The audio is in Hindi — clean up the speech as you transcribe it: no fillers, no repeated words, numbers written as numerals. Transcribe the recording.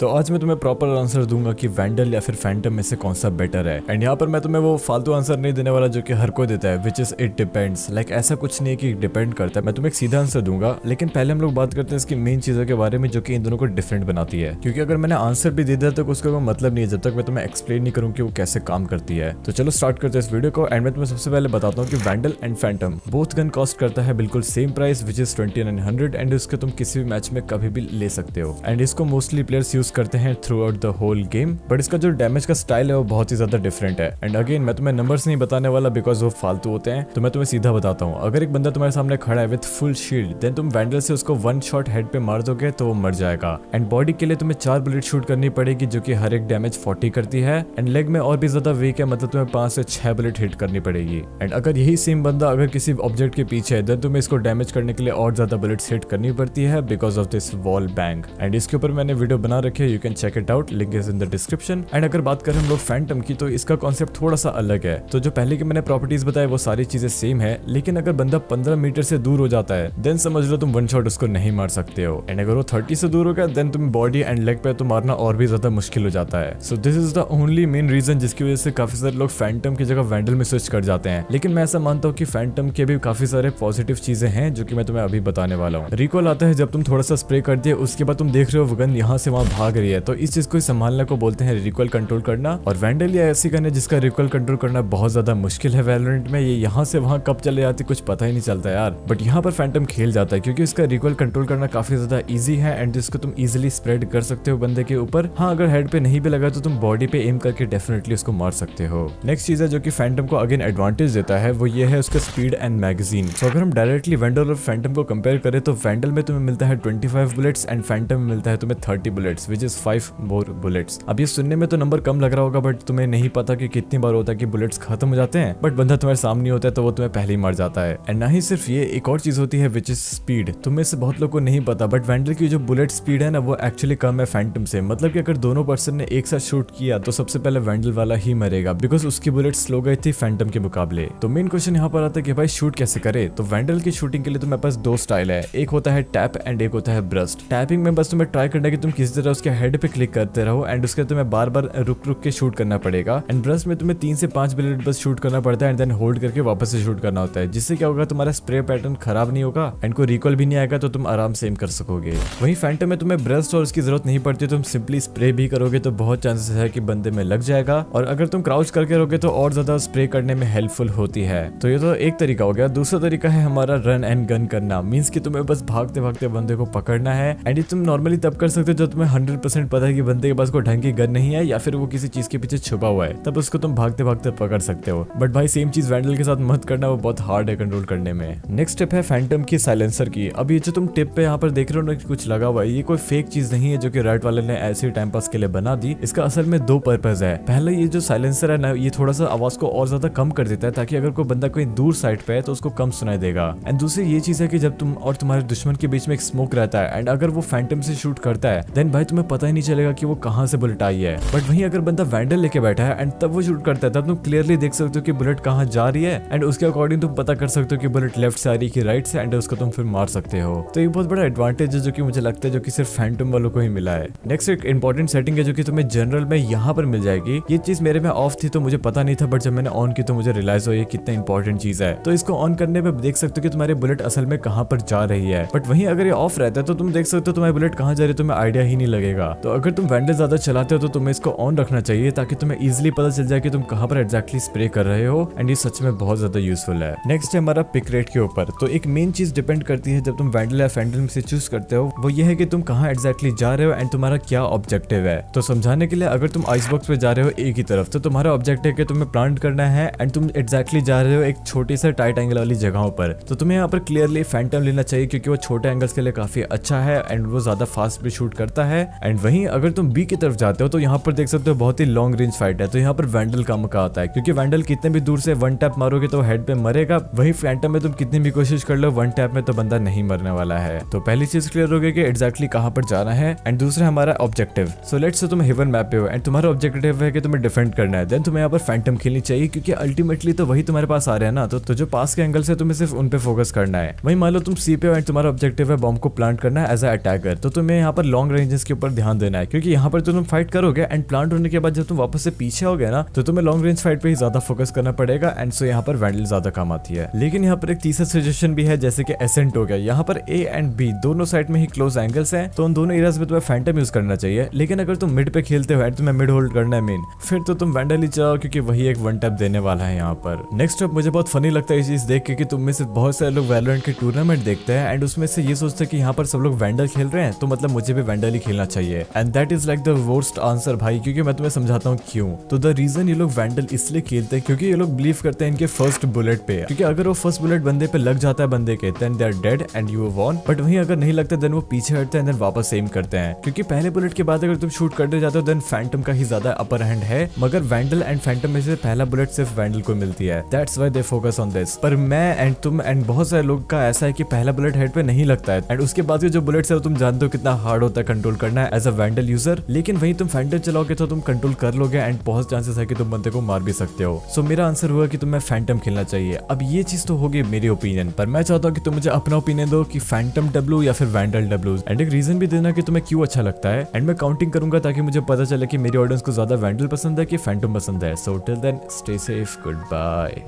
तो आज मैं तुम्हें प्रॉपर आंसर दूंगा कि वैंडल या फिर फैंटम में से कौन सा बेटर है। एंड यहाँ पर मैं तुम्हें वो फालतू आंसर नहीं देने वाला जो कि हर कोई देता है, which is it depends. Like ऐसा कुछ नहीं है कि डिपेंड करता है, मैं तुम्हें एक सीधा आंसर दूंगा। लेकिन पहले हम लोग बात करते हैं इसकी मेन चीजों के बारे में जो कि इन दोनों को डिफरेंट बनाती है, क्योंकि अगर मैंने आंसर भी दे दिया तो उसका कोई मतलब नहीं है जब तक मैं तुम्हें एक्सप्लेन नहीं करूँ कि वो कैसे काम करती है। तो चलो स्टार्ट करते हैं इस वीडियो को। एंड मैं तुम्हें सबसे पहले बताता हूँ कि Vandal and Phantom both gun cost करता है बिल्कुल same price, which is 2900, and उसके तुम किसी भी मैच में कभी भी ले सकते हो। एंड इसको मोस्टली प्लेयर्स यूज करते हैं throughout the whole game, but इसका जो डैमेज का स्टाइल है वो बहुत ही ज्यादा डिफरेंट है। एंड अगेन मैं तुम्हें नंबर्स नहीं बताने वाला बिकॉज वो फालतू होते हैं, तो मैं तुम्हें सीधा बताता हूँ। अगर एक बंदा तुम्हारे सामने खड़ा है विद फुल शील्ड, देन तुम वैंडल से उसको वन शॉट हेड पे मार दोगे तो वो मर जाएगा। एंड बॉडी के लिए तुम्हें 4 बुलेट शूट करनी पड़ेगी जो की हर एक डैमेज 40 करती है। एंड लेग में और भी ज्यादा वीक है, मतलब तुम्हें 5 से 6 बुलेट हिट करनी पड़ेगी। एंड अगर यही सेम बंदा अगर किसी ऑब्जेक्ट के पीछे है, देन तुम्हें इसको डैमेज करने के लिए और ज्यादा बुलेट्स हिट करनी पड़ती है because of this wall bang. And इसके ऊपर मैंने वीडियो बना रखे, you can check it out, link is in the description. And अगर बात करें हम लोग फैंटम की, तो इसका कॉन्सेप्ट थोड़ा सा अलग है। तो जो पहले की मैंने प्रॉपर्टीज बताई वो सारी चीजें सेम है, लेकिन अगर बंदा 15 मीटर से दूर हो जाता है देन समझ लो तुम वन शॉट उसको नहीं मार सकते हो। एंड अगर वो 30 से दूर हो गया देन तुम बॉडी एंड लेग पे तो मारना और भी ज्यादा मुश्किल हो जाता है। So this is the only main reason जिसकी वजह से काफी सारे लोग फैंटम की जगह वैंडल में स्विच कर जाते हैं। लेकिन मैं ऐसा मानता हूँ कि फैंटम के भी काफी सारे पॉजिटिव चीजें हैं जो की मैं तुम्हें अभी बताने वाला हूँ। रिकॉल आता है जब तुम थोड़ा सा स्प्रे कर दिए, उसके बाद तुम देख रहे हो गन यहाँ से वहाँ भाग रही है, तो इस चीज को संभालने को बोलते हैं रिकॉल कंट्रोल करना। और वैंडल या ऐसी गन है जिसका रिकॉल कंट्रोल करना बहुत ज्यादा मुश्किल है वैलोरेंट में। ये यहाँ से वहाँ कब चले जाती कुछ पता ही नहीं चलता यार, बट यहाँ पर फैंटम खेल जाता है क्योंकि इसका रिकॉल कंट्रोल करना काफी ज्यादा इजी है। एंड इसको तुम इजिली स्प्रेड कर सकते हो बंदे के ऊपर। हाँ, अगर हेड पे नहीं भी लगा तो तुम बॉडी पे एम करके डेफिनेटली उसको मार सकते हो। नेक्स्ट चीज है जो की फैंटम को अगेन एडवांटेज देता है वो ये है उसका स्पीड एंड मैगजीन। तो अगर हम डायरेक्टली वैंडल और फैंटम को कंपेयर करें तो वैंडल में तुम्हें मिलता है 25 बुलेट्स एंड फैंटम में मिलता है तुम्हें 30 bullets, which is 5 more bullets. अब ये सुनने में तो नंबर कम लग रहा होगा, बट तुम्हें नहीं पता कि कितनी बार होता है कि बुलेट्स खत्म हो जाते हैं, बट बंदा तुम्हारे सामने होता है तो वो तुम्हें पहले ही मार जाता है। एंड ना ही सिर्फ ये, एक और चीज होती है विच इज स्पीड। तुम्हें से बहुत लोगों को नहीं पता, बट वैंडल की जो बुलेट स्पीड है ना वो एक्चुअली कम है फैंटम से। मतलब कि अगर दोनों पर्सन ने एक साथ शूट किया तो सबसे पहले वैंडल वाला ही मरेगा बिकॉज उसकी बुलेट स्लो गई थी फैंटम के मुकाबले। तो मेन क्वेश्चन यहाँ पर आता है कि भाई शूट कैसे करे। तो वैंडल की शूटिंग के लिए तुम्हारे पास 2 स्टाइल है, एक होता है टैप एंड एक होता है ब्रस्ट। टैपिंग में बस तुम्हें ट्राई करना है कि तुम किसी तरह उसके हेड पे क्लिक करते रहो एंड उसके तुम्हें बार बार रुक रुक के शूट करना पड़ेगा। एंड ब्रस्ट में तुम्हें 3 से 5 बुलेट बस शूट करना पड़ता है एंड देन होल्ड करके वापस से शूट करना होता है, जिससे क्या होगा तुम्हारा स्प्रे पैटर्न खराब नहीं होगा एंड कोई रिकॉल भी नहीं आएगा, तो तुम आराम से एम कर सकोगे। वहीं फैंटम में तुम्हें ब्रस्ट और उसकी जरूरत नहीं पड़ती, तुम सिंपली स्प्रे भी करोगे तो बहुत चांसेस है कि बंदे में लग जाएगा। और अगर तुम क्राउच करके रहोगे तो और ज्यादा स्प्रे करने में हेल्पफुल होती है। तो ये तो एक तरीका हो गया। दूसरा तरीका है हमारा रन एंड गन करना, मीन्स की तुम्हें बस भागते भागते बंदे को पकड़ना है। एंड ये तुम नॉर्मली तब कर सकते हो जब तुम्हें 100% पता है कि बंदे के पास कोई ढंग की गन नहीं है या फिर वो किसी चीज के पीछे छुपा हुआ है, तब उसको तुम भागते भागते पकड़ सकते हो। बट भाई सेम चीज वैंडल के साथ मत करना, वो बहुत हार्ड है कंट्रोल करने में। नेक्स्ट स्टेप है फैंटम की साइलेंसर की। अब ये जो तुम टिप पे यहाँ पर देख रहे हो ना कुछ लगा हुआ है, ये कोई फेक चीज नहीं है जो की राइट वाले ने ऐसे टाइम पास के लिए बना दी। इसका असल में 2 पर्पज है। पहला, ये जो साइलेंसर है ना ये थोड़ा सा आवाज को और ज्यादा कम कर देता है ताकि अगर कोई बंदा कोई दूर साइड पे है तो उसको कम सुनाई देगा। एंड दूसरी ये चीज है कि जब तुम और तुम्हारे दुश्मन के बीच में एक स्मोक रहता है एंड अगर वो फैंटम से शूट करता है देन भाई तुम्हें पता ही नहीं चलेगा कि वो कहाँ से बुलेट आई है। बट वहीं अगर बंदा वैंडल लेके बैठा है एंड तब वो शूट करता है तब तुम क्लियरली देख सकते हो कि बुलेट कहाँ जा रही है एंड उसके अकॉर्डिंग तुम पता कर सकते हो कि बुलेट लेफ्ट से आ रही है कि राइट से, एंड उसको तुम फिर मार सकते हो। तो ये बहुत बड़ा एडवांटेज है जो की मुझे लगता है जो की सिर्फ फैंटम वालों को ही मिला है। नेक्स्ट एक इंपॉर्टेंट सेटिंग है जो की तुम्हें जनरल में यहाँ पर मिल जाएगी। ये चीज मेरे में ऑफ थी तो मुझे पता नहीं था, बट जब मैंने ऑन की तो मुझे रियलाइज हो ये कितना इंपॉर्टेंट चीज है। तो इसको ऑन करने पर देख सकते हो कि तुम्हारे बुलेट असल में कहाँ पर जा रही है। बट वहीं अगर ये ऑफ रहता है तो तुम देख सकते हो तुम्हारी बुलेट कहाँ जा रही है, तुम्हें आइडिया ही नहीं लगेगा। तो अगर तुम वैंडल ज्यादा चलाते हो तो तुम्हें इसको ऑन रखना चाहिए ताकि तुम्हें इजीली पता चल जाए कि तुम कहाँ पर एग्जैक्टली स्प्रे कर रहे हो। एंड ये सच में बहुत ज्यादा यूजफुल है। नेक्स्ट है हमारा पिक रेट के ऊपर। तो एक मेन चीज डिपेंड करती है जब तुम वैंडल या फैंटम से चूज करते हो, वो ये है कि तुम कहाँ एग्जैक्टली जा रहे हो एंड तुम्हारा क्या ऑब्जेक्टिव है। तो समझाने के लिए, अगर तुम आइसबॉक्स पे जा रहे हो एक ही तरफ तो तुम्हारा ऑब्जेक्टिव है तुम्हें प्लांट करना है एंड तुम एग्जैक्टली जा रहे हो एक छोटी सा टाइट एंगल वाली जगहों पर, तो तुम्हें यहाँ पर क्लियरली फैंटम लेना चाहिए क्योंकि वो छोटे एंगल्स के लिए काफी अच्छा है एंड वो ज्यादा फास्ट भी शूट करता है। एंड वहीं अगर तुम बी की तरफ जाते हो तो यहाँ पर देख सकते हो बहुत ही लॉन्ग रेंज फाइट है, तो यहाँ पर वैंडल का मौका आता है क्योंकि वैंडल कितने भी दूर से 1 टैप मारोगे तो हेड पे मरेगा। वहीं फैंटम में तुम कितनी भी कोशिश कर लो 1 टैप में तो बंदा नहीं मरने वाला है। तो पहली चीज क्लियर हो गई कि एग्जैक्टली कहाँ पर जाना है। एंड दूसरा हमारा ऑब्जेक्टिव। सो लेट्स से तुम हेवन मैप पे हो एंड तुम्हारा ऑब्जेक्टिव है कि तुम्हें डिफेंड करना है, देन तुम्हें यहाँ पर फैंटम खेलनी चाहिए क्योंकि अल्टीमेटली तो वही तुम्हारे पास आ रहे हैं ना, तो जो पास के एंगल से तुम्हें सिर्फ उन पे फोकस करना है। वहीं मान लो तुम सी पे हो एंड तुम्हारा ऑब्जेक्टिव है बॉम्ब को प्लांट करना है एज अ अटैकर, तो तुम्हें यहाँ पर लॉन्ग रेंजेस के ऊपर ध्यान देना है, क्योंकि यहाँ पर तो तुम फाइट करोगे एंड प्लांट होने के बाद जब तुम वापस से पीछे हो गए ना तो तुम्हें लॉन्ग रेंज फाइट पे ही ज्यादा फोकस करना पड़ेगा। एंड सो यहाँ पर वैंडल ज्यादा काम आती है। लेकिन यहाँ पर एक तीसरा सजेशन भी है, जैसे कि एसेंट हो गया, यहाँ पर ए एंड बी दोनों साइड में ही क्लोज एंगल्स है, तो उन दोनों एरियाज में तुम्हें फैंटम यूज करना चाहिए। लेकिन अगर तुम मिड पे खेलते हो एंड तुम्हें मिड होल्ड करना है मेन, फिर तो तुम वैंडल ही चलाओ, क्योंकि वही एक वन टैप देने वाला है। यहाँ पर नेक्स्ट अप मुझे बहुत फनी लगता है ये चीज देख के, तुम में से बहुत सारे लोग वैलोरेंट के टूर्नामेंट देखते हैं एंड उसमें से ये सोचते हैं कि यहाँ पर सब लोग वैंडल खेल रहे हैं तो मतलब मुझे भी वैंडल ही खेलना चाहिए। And that is like the worst answer भाई, क्योंकि मैं तुम्हें समझाता हूँ क्यों। तो द रीजन ये लोग वैंडल इसलिए खेलते हैं क्योंकि ये लोग बिलीव करते हैं इनके फर्स्ट बुलेट पे, क्योंकि अगर वो फर्स्ट बुलेट बंदे पे लग जाता है बंदे के then they are dead and you won. But वहीं अगर नहीं लगता देन वो पीछे हटते हैं देन वापस एम करते हैं, क्योंकि पहले बुलेट के बाद अगर तुम शूट करते जाते हो देन फैंटम का ही ज्यादा अपर हैंड है। मगर वैंडल एंड फैंटम में से पहला बुलेट सिर्फ वैंडल को मिलती है, that's why they focus on this. पर मैं एंड तुम एंड बहुत सारे लोग का ऐसा है कि पहला बुलेट हेड पे नहीं लगता है एंड उसके बाद जो बुलेट्स है तुम जानते हो कितना हार्ड होता है कंट्रोल करना एज अ वैंडल यूजर। लेकिन वहीं तुम फैंटम चलाओगे तो तुम कंट्रोल कर लोगे एंड बहुत चांसेस है कि तुम बंदे को मार भी सकते हो। सो मेरा आंसर हुआ कि तुम्हें फैंटम खेलना चाहिए। अब ये चीज तो होगी मेरी ओपिनियन, पर मैं चाहता हूँ कि तुम मुझे अपना ओपिनियन दो कि फैंटम डब्ल्यू या फिर वैंडल डब्ल्यू, एंड एक रीजन भी देना कि तुम्हें क्यों अच्छा लगता है। एंड मैं काउंटिंग करूंगा ताकि मुझे पता चले कि मेरी ऑडियंस को ज्यादा वैंडल पसंद है कि फैंटम पसंद है। So till then stay safe, good bye.